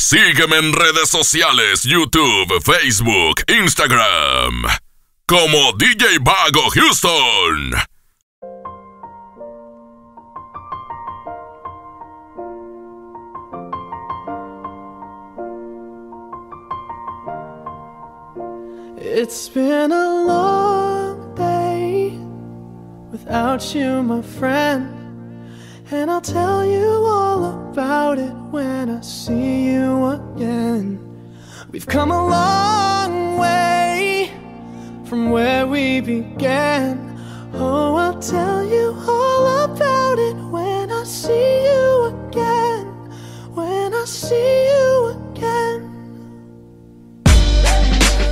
Sígueme en redes sociales, YouTube, Facebook, Instagram, como DJ Bagho Houston. It's been a long day without you, my friend, and I'll tell you all about it when I see you again. We've come a long way from where we began. Oh, I'll tell you all about it when I see you again. When I see you again.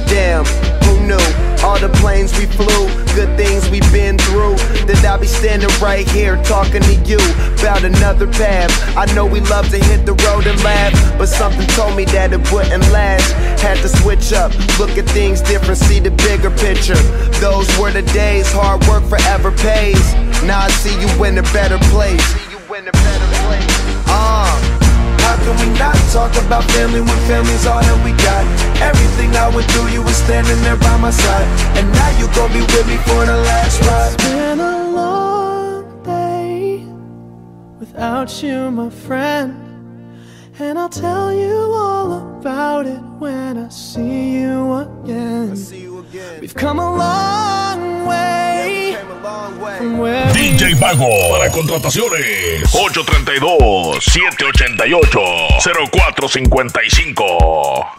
Damn, who knew? All the planes we flew, good things we've been through. That I'll be standing right here talking to you about another path. I know we love to hit the road and laugh, but something told me that it wouldn't last. Had to switch up, look at things different, see the bigger picture. Those were the days, hard work forever pays. Now I see you in a better place. How can we not talk about family when family's all that we got? Everything I would do, you were standing there by my side, and now you gon' be with me for the last ride. It's been a long day without you, my friend, and I'll tell you all about it when I see you again. We've come a long way. DJ Bagho. Para contrataciones 832-788-0455.